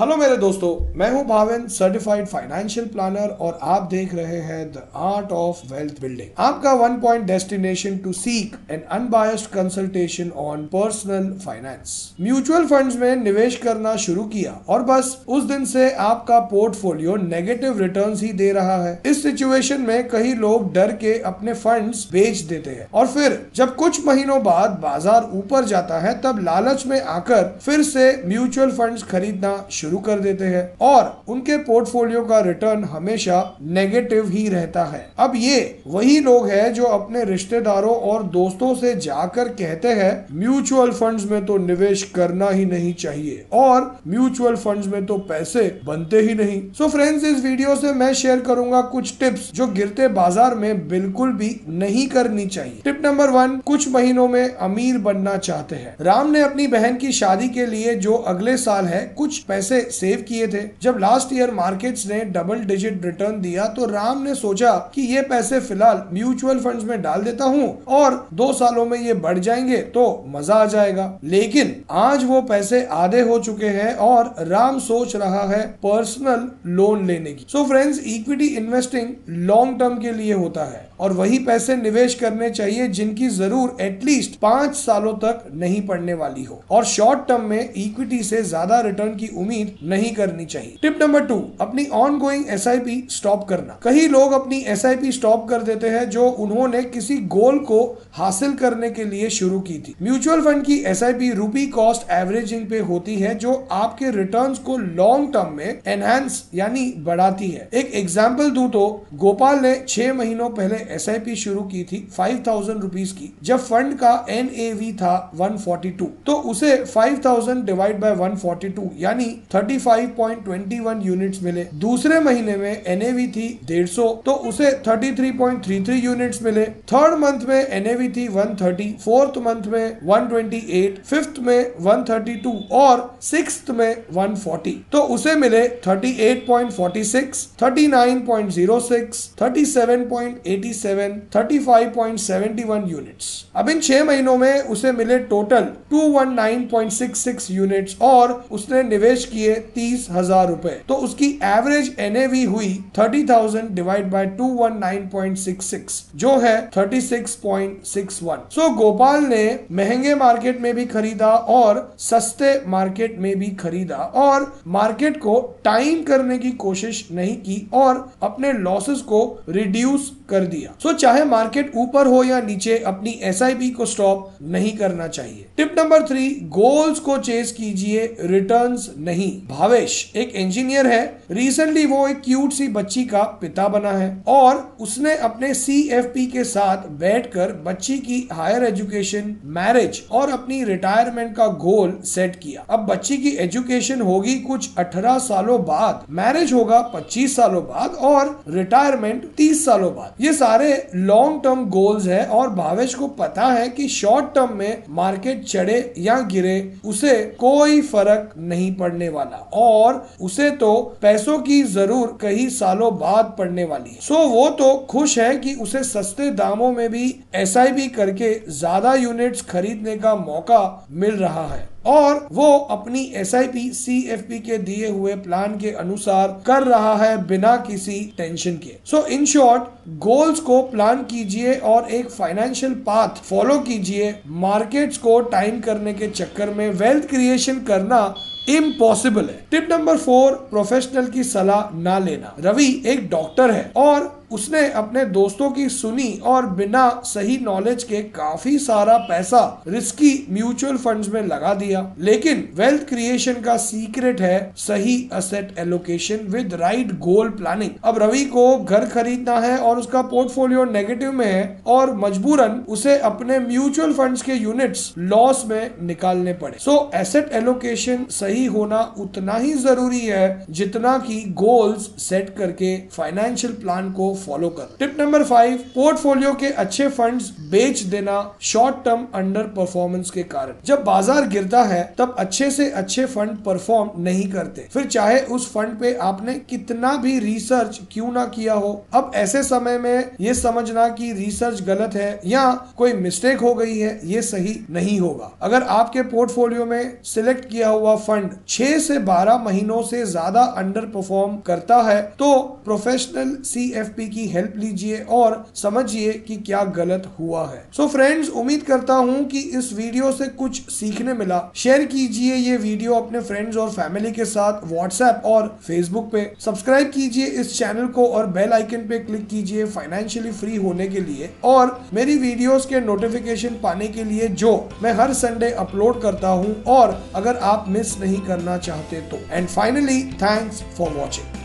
Hello मेरे दोस्तों, मैं हूं भाविन, सर्टिफाइड फाइनेंशियल प्लानर और आप देख रहे हैं the art of wealth building, आपका one point destination to seek an unbiased consultation on personal finance. Mutual funds में निवेश करना शुरू किया और बस उस दिन से आपका पोर्टफोलियो नेगेटिव रिटर्न्स ही दे रहा है। इस सिचुएशन में कई लोग डर के अपने फंड्स बेच देते हैं और फिर जब कुछ महीनों बाद बाजार ऊपर जाता है तब लालच में आकर फिर से म्यूचुअल फंड्स खरीदना शुरू कर देते हैं और उनके पोर्टफोलियो का रिटर्न हमेशा नेगेटिव ही रहता है। अब ये वही लोग हैं जो अपने रिश्तेदारों और दोस्तों से जाकर कहते हैं म्यूचुअल फंड्स में तो निवेश करना ही नहीं चाहिए और म्यूचुअल फंड्स में तो पैसे बनते ही नहीं। सो फ्रेंड्स, इस वीडियो से मैं शेयर करूंगा कुछ टिप्स जो गिरते बाजार में बिल्कुल भी नहीं करनी चाहिए। टिप नंबर 1, कुछ महीनों में अमीर बनना चाहते हैं। राम ने अपनी बहन की शादी के लिए जो अगले साल है कुछ पैसे सेव किए थे। जब लास्ट ईयर मार्केट्स ने डबल डिजिट रिटर्न दिया तो राम ने सोचा कि ये पैसे फिलहाल म्यूचुअल फंड्स में डाल देता हूँ और 2 सालों में ये बढ़ जाएंगे तो मजा आ जाएगा। लेकिन आज वो पैसे आधे हो चुके हैं और राम सोच रहा है पर्सनल लोन लेने की। So friends, equity investing long term के लिए होता है और वही पैसे निवेश करने चाहिए जिनकी जरूर एटलीस्ट 5 सालों तक नहीं पड़ने वाली हो और शॉर्ट टर्म में इक्विटी से ज्यादा रिटर्न की उम्मीद नहीं करनी चाहिए। टिप नंबर 2, अपनी ऑनगोइंग SIP स्टॉप करना। कई लोग अपनी SIP स्टॉप कर देते हैं जो उन्होंने किसी गोल को हासिल करने के लिए शुरू की थी। म्यूचुअल फंड की SIP रूपी कॉस्ट एवरेजिंग पे होती है जो आपके रिटर्न्स को लॉन्ग टर्म में एनहांस यानी बढ़ाती है। एक एग्जांपल दूं तो गोपाल ने 6 महीनों पहले SIP शुरू की थी 5000 रुपीज की। जब फंड का NAV था 142 तो उसे 5000 डिवाइड बाय 142 यानी 35.21 यूनिट्स मिले। दूसरे महीने में NAV थी 150 तो उसे 33.33 यूनिट्स मिले। थर्ड मंथ में NAV थी 130, फोर्थ मंथ में 128, फिफ्थ में 132 और सिक्स्थ में 140 तो उसे मिले 38.46, 39.06, 37.87, 35.71 यूनिट्स। अब इन 6 महीनों में उसे मिले टोटल 219.66 यूनिट्स और उसने निवेश किए 30,000 रुपए तो उसकी एवरेज NAV हुई 30,000 डिवाइड बाय 219.66 जो है 36.61। सो गोपाल ने महंगे मार्केट में भी खरीदा और सस्ते मार्केट में भी खरीदा और मार्केट को टाइम करने की कोशिश नहीं की और अपने लॉसेस को रिड्यूस कर दिया। सो चाहे मार्केट ऊपर हो या नीचे अपनी SIP को स्टॉप नहीं करना चाहिए। टिप नंबर 3, गोल्स को चेस कीजिए, रिटर्न्स नहीं। भावेश एक इंजीनियर है। रिसेंटली वो एक क्यूट सी बच्ची का पिता बना है और उसने अपने CFP के साथ बैठकर बच्ची की हायर एजुकेशन, मैरिज और अपनी रिटायरमेंट का गोल सेट किया। अब बच्ची की एजुकेशन होगी कुछ 18 सालों बाद, मैरिज होगा 25 सालों बाद और रिटायरमेंट 30 सालों बाद। ये सारे लॉन्ग टर्म गोल्स है और भावेश को पता है कि शॉर्ट टर्म में मार्केट चढ़े या गिरे उसे कोई फर्क नहीं पड़ने वाला और उसे तो पैसों की जरूर कई सालों बाद पड़ने वाली है। सो वो तो खुश है कि उसे सस्ते दामों में भी SIP करके ज्यादा यूनिट्स खरीदने का मौका मिल रहा है और वो अपनी SIP CFP के दिए हुए प्लान के अनुसार कर रहा है बिना किसी टेंशन के। सो इन शॉर्ट, गोल्स को प्लान कीजिए और एक फाइनेंशियल पाथ फॉलो कीजिए। मार्केट्स को टाइम करने के चक्कर में वेल्थ क्रिएशन करना इम्पॉसिबल है। टिप नंबर 4, प्रोफेशनल की सलाह ना लेना। रवि एक डॉक्टर है और उसने अपने दोस्तों की सुनी और बिना सही नॉलेज के काफी सारा पैसा रिस्की म्यूचुअल फंड्स में लगा दिया। लेकिन वेल्थ क्रिएशन का सीक्रेट है सही asset allocation with right goal planning. अब रवि को घर खरीदना है और उसका पोर्टफोलियो नेगेटिव में है और मजबूरन उसे अपने म्यूचुअल फंड्स के यूनिट्स लॉस में निकालने पड़े। सो एसेट एलोकेशन सही होना उतना ही जरूरी है जितना की गोल्स सेट करके फाइनेंशियल प्लान को फॉलो कर। टिप नंबर 5, पोर्टफोलियो के अच्छे फंड्स बेच देना शॉर्ट टर्म अंडर परफॉर्मेंस के कारण। जब बाजार गिरता है तब अच्छे से अच्छे फंड परफॉर्म नहीं करते, फिर चाहे उस फंड पे आपने कितना भी रिसर्च क्यों ना किया हो। अब ऐसे समय में ये समझना कि रिसर्च गलत है या कोई मिस्टेक हो गई है, ये सही नहीं होगा। अगर आपके पोर्टफोलियो में सिलेक्ट किया हुआ फंड 6 से 12 महीनों से ज्यादा अंडर परफॉर्म करता है तो प्रोफेशनल CFP की हेल्प लीजिए और समझिए कि क्या गलत हुआ है। सो फ्रेंड्स, उम्मीद करता हूं कि इस वीडियो से कुछ सीखने मिला। शेयर कीजिए ये वीडियो अपने फ्रेंड्स और फैमिली के साथ व्हाट्सएप और फेसबुक पे। सब्सक्राइब कीजिए इस चैनल को और बेल आइकन पे क्लिक कीजिए फाइनेंशियली फ्री होने के लिए। और मेरी वीडियोस के नोटिफिकेशन पाने के लिए जो मैं हर संडे अपलोड करता हूँ, और अगर आप मिस नहीं करना चाहते तो। And finally, thanks for watching.